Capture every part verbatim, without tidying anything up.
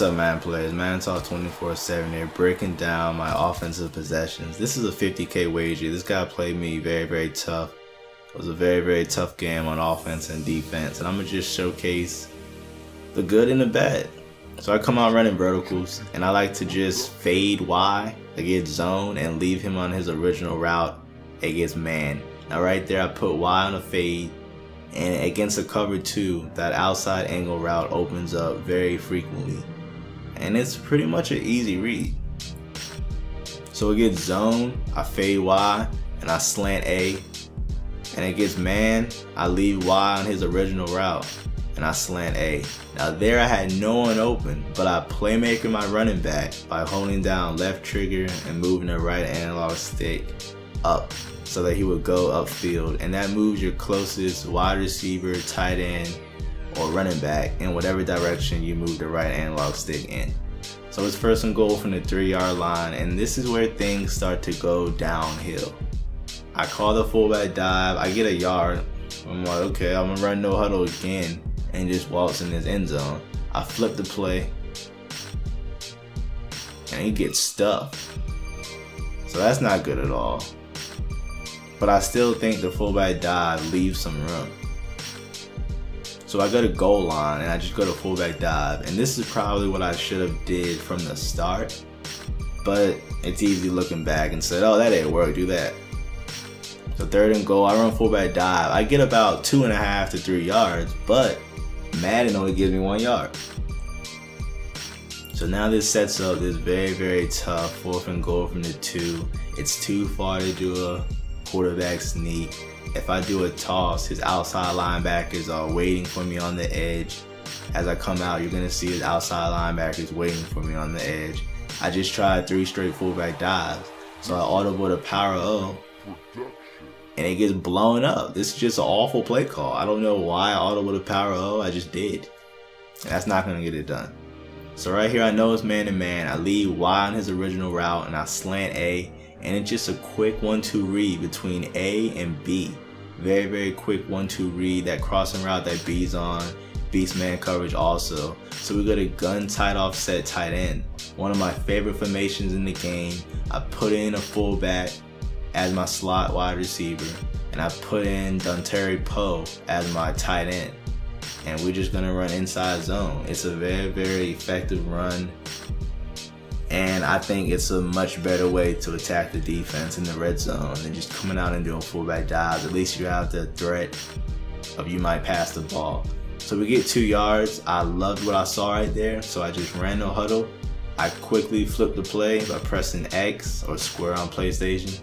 What's up, man players? Man Talk twenty-four seven here, breaking down my offensive possessions. This is a fifty K wager. This guy played me very, very tough. It was a very, very tough game on offense and defense, and I'm going to just showcase the good and the bad. So I come out running verticals, and I like to just fade Y against zone and leave him on his original route against man. Now right there, I put Y on a fade, and against a cover two, that outside angle route opens up very frequently, and it's pretty much an easy read. So against zone, I fade Y and I slant A, and against man, I leave Y on his original route and I slant A. Now there I had no one open, but I playmaker my running back by holding down left trigger and moving the right analog stick up so that he would go upfield, and that moves your closest wide receiver, tight end, or running back in whatever direction you move the right analog stick in. So it's first and goal from the three yard line, and this is where things start to go downhill. I call the fullback dive, I get a yard, I'm like, okay, I'm gonna run no huddle again and just waltz in his end zone. I flip the play and he gets stuffed. So that's not good at all. But I still think the fullback dive leaves some room. So I go to goal line and I just go to fullback dive. And this is probably what I should have did from the start, but it's easy looking back and said, oh, that didn't work, do that. So third and goal, I run fullback dive. I get about two and a half to three yards, but Madden only gives me one yard. So now this sets up this very, very tough fourth and goal from the two. It's too far to do a quarterback sneak. If I do a toss, his outside linebackers are waiting for me on the edge. As I come out, you're gonna see his outside linebackers waiting for me on the edge. I just tried three straight fullback dives. So I audible to power O, and it gets blown up. This is just an awful play call. I don't know why I audible to power O, I just did. And that's not gonna get it done. So right here, I know it's man to man. I leave Y on his original route and I slant A, and it's just a quick one two read between A and B. Very, very quick one two read. That crossing route that B's on beats man coverage also. So we go to gun tight offset tight end. One of my favorite formations in the game. I put in a fullback as my slot wide receiver, and I put in Dontari Poe as my tight end. And we're just gonna run inside zone. It's a very, very effective run, and I think it's a much better way to attack the defense in the red zone than just coming out and doing fullback dives. At least you have the threat of you might pass the ball. So we get two yards. I loved what I saw right there, so I just ran no huddle. I quickly flipped the play by pressing X or square on PlayStation,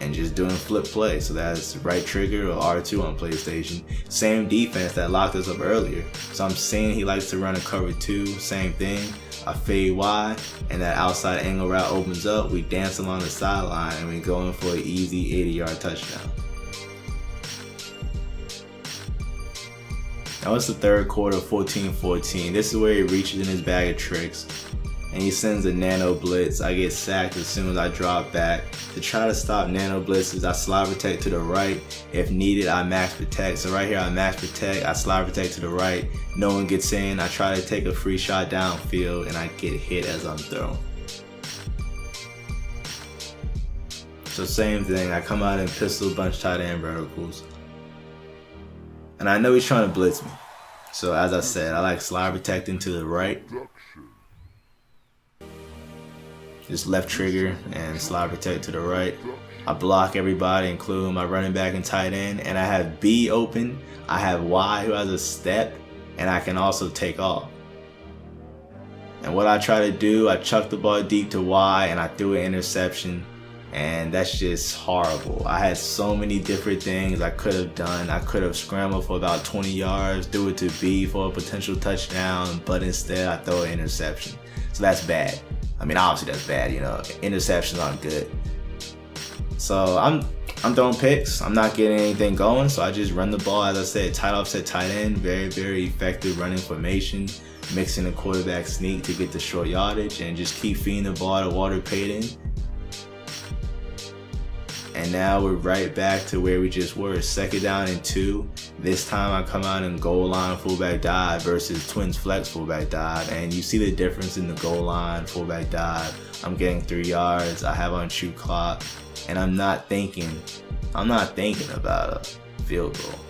and just doing flip play. So that's right trigger or R two on PlayStation. Same defense that locked us up earlier. So I'm seeing he likes to run a cover two, same thing. I fade Y, and that outside angle route opens up. We dance along the sideline, and we go in for an easy eighty yard touchdown. Now it's the third quarter, fourteen fourteen. This is where he reaches in his bag of tricks, and he sends a nano blitz. I get sacked as soon as I drop back. To try to stop nano blitzes, I slide protect to the right. If needed, I max protect. So right here, I max protect, I slide protect to the right. No one gets in. I try to take a free shot downfield, and I get hit as I'm thrown. So same thing, I come out in pistol bunch tight end verticals. And I know he's trying to blitz me. So as I said, I like slide protecting to the right. Just left trigger and slide protect to the right. I block everybody, including my running back and tight end, and I have B open. I have Y who has a step, and I can also take off. And what I try to do, I chuck the ball deep to Y, and I threw an interception, and that's just horrible. I had so many different things I could have done. I could have scrambled for about twenty yards, threw it to B for a potential touchdown, but instead I throw an interception. So that's bad. I mean, obviously that's bad, you know, interceptions aren't good. So I'm I'm throwing picks, I'm not getting anything going, so I just run the ball, as I said, tight offset tight end, very, very effective running formation, mixing the quarterback sneak to get the short yardage, and just keep feeding the ball to Walter Payton. And now we're right back to where we just were. Second down and two. This time I come out in goal line fullback dive versus Twins flex fullback dive. And you see the difference in the goal line fullback dive. I'm getting three yards. I have on shoot clock. And I'm not thinking. I'm not thinking about a field goal.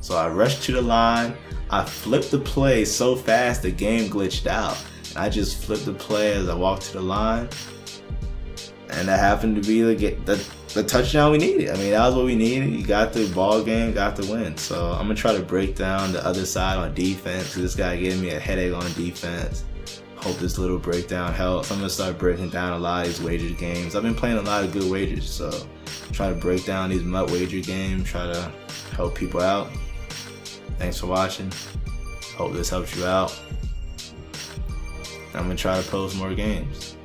So I rushed to the line. I flipped the play so fast the game glitched out. And I just flipped the play as I walked to the line. And that happened to be the, the, the touchdown we needed. I mean, that was what we needed. You got the ball game, got the win. So I'm going to try to break down the other side on defense, because this guy gave me a headache on defense. Hope this little breakdown helps. I'm going to start breaking down a lot of these wager games. I've been playing a lot of good wagers, so I'm trying to break down these M U T wager games, try to help people out. Thanks for watching. Hope this helps you out. I'm going to try to post more games.